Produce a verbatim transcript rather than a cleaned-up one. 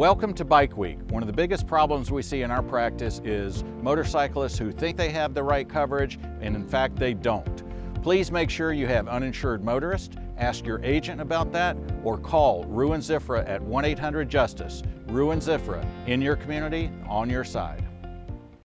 Welcome to Bike Week. One of the biggest problems we see in our practice is motorcyclists who think they have the right coverage, and in fact they don't. Please make sure you have uninsured motorists. Ask your agent about that or call Ruan Zifra at one eight hundred JUSTICE. Ruan Zifra, in your community, on your side.